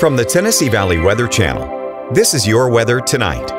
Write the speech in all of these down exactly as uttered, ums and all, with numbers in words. From the Tennessee Valley Weather Channel, this is your weather tonight.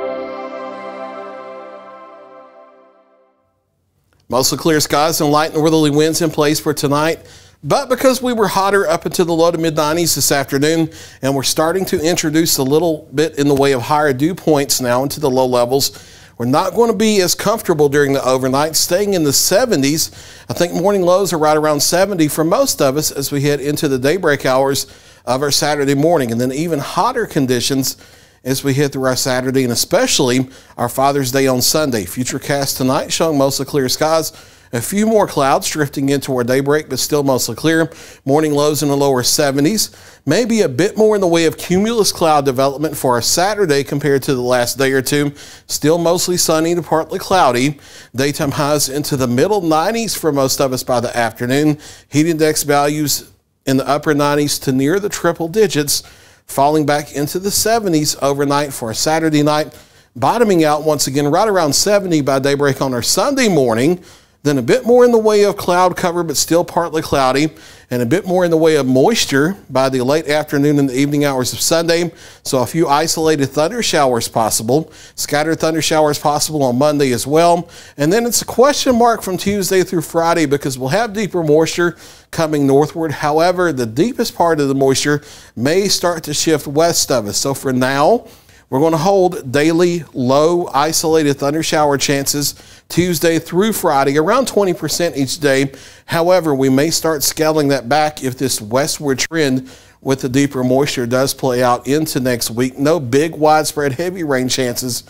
Mostly clear skies and light northerly winds in place for tonight. But because we were hotter up into the low to mid nineties this afternoon, and we're starting to introduce a little bit in the way of higher dew points now into the low levels, we're not going to be as comfortable during the overnight, staying in the seventies. I think morning lows are right around seventy for most of us as we head into the daybreak hours of our Saturday morning, and then even hotter conditions as we head through our Saturday and especially our Father's Day on Sunday. Futurecast tonight showing mostly clear skies. A few more clouds drifting in toward daybreak, but still mostly clear. Morning lows in the lower seventies. Maybe a bit more in the way of cumulus cloud development for our Saturday compared to the last day or two. Still mostly sunny to partly cloudy. Daytime highs into the middle nineties for most of us by the afternoon. Heat index values in the upper nineties to near the triple digits, falling back into the seventies overnight for a Saturday night, bottoming out once again right around seventy by daybreak on our Sunday morning. Then a bit more in the way of cloud cover, but still partly cloudy, and a bit more in the way of moisture by the late afternoon and the evening hours of Sunday. So a few isolated thunder showers possible, scattered thunder showers possible on Monday as well. And then it's a question mark from Tuesday through Friday because we'll have deeper moisture coming northward. However, the deepest part of the moisture may start to shift west of us. So for now, we're going to hold daily low isolated thunder shower chances Tuesday through Friday, around twenty percent each day. However, we may start scaling that back if this westward trend with the deeper moisture does play out into next week. No big, widespread, heavy rain chances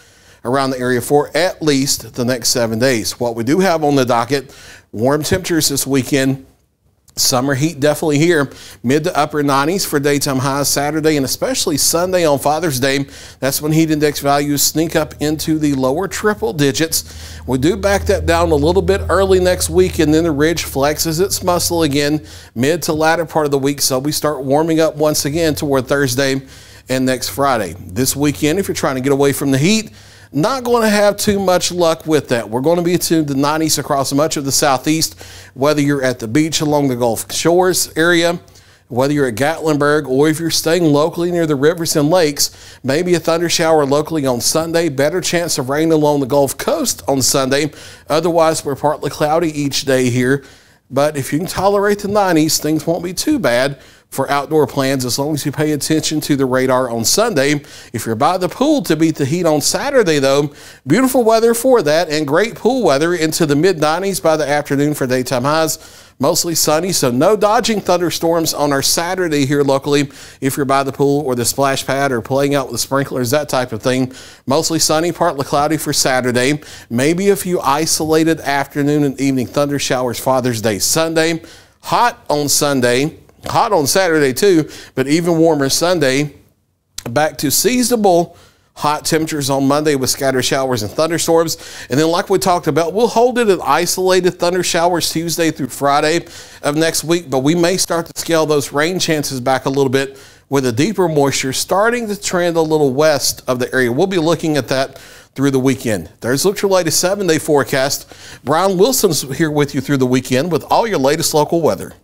around the area for at least the next seven days. What we do have on the docket, warm temperatures this weekend. Summer heat definitely here, mid to upper nineties for daytime highs Saturday and especially Sunday on Father's Day. That's when heat index values sneak up into the lower triple digits. We do back that down a little bit early next week, and then the ridge flexes its muscle again mid to latter part of the week. So we start warming up once again toward Thursday and next Friday. This weekend, if you're trying to get away from the heat, not going to have too much luck with that. We're going to be to the nineties across much of the southeast, whether you're at the beach along the Gulf Shores area, whether you're at Gatlinburg, or if you're staying locally near the rivers and lakes, maybe a thunder shower locally on Sunday, better chance of rain along the Gulf Coast on Sunday. Otherwise, we're partly cloudy each day here. But if you can tolerate the nineties, things won't be too bad for outdoor plans as long as you pay attention to the radar on Sunday. If you're by the pool to beat the heat on Saturday, though, beautiful weather for that and great pool weather into the mid nineties by the afternoon for daytime highs. Mostly sunny, so no dodging thunderstorms on our Saturday here locally if you're by the pool or the splash pad or playing out with the sprinklers, that type of thing. Mostly sunny, partly cloudy for Saturday. Maybe a few isolated afternoon and evening thunder showers Father's Day Sunday. Hot on Sunday. Hot on Saturday too, but even warmer Sunday. Back to seasonable hot temperatures on Monday with scattered showers and thunderstorms. And then like we talked about, we'll hold it at isolated thunder showers Tuesday through Friday of next week, but we may start to scale those rain chances back a little bit with a deeper moisture starting to trend a little west of the area. We'll be looking at that through the weekend. There's look your latest seven day forecast. Brian Wilson's here with you through the weekend with all your latest local weather.